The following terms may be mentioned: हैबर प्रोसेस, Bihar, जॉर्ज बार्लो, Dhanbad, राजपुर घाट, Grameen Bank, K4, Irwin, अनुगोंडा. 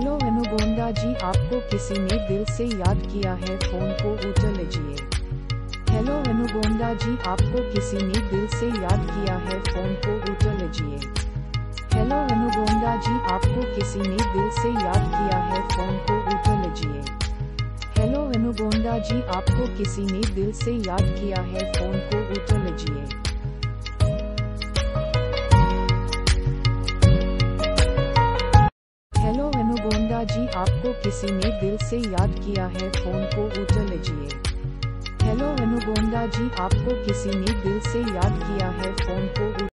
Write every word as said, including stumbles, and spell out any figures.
Hello अनुगोंडा जी, आपको किसी ने दिल से याद किया है, फोन को उठा लीजिए। हेलो अनुगोंडा जी, आपको किसी ने दिल से याद किया है, फोन को उठा लीजिए। हेलो अनुगोंडा जी, आपको किसी ने दिल से याद किया है, फोन को उठा लीजिए। हेलो अनुगोंडा जी, आपको किसी ने दिल से याद किया है, फोन को उठा लीजिए। अनुगोंडा जी, आपको किसी ने दिल से याद किया है, फोन को उठा लीजिए। हेलो अनुगोंडा जी, आपको किसी ने दिल से याद किया है, फोन को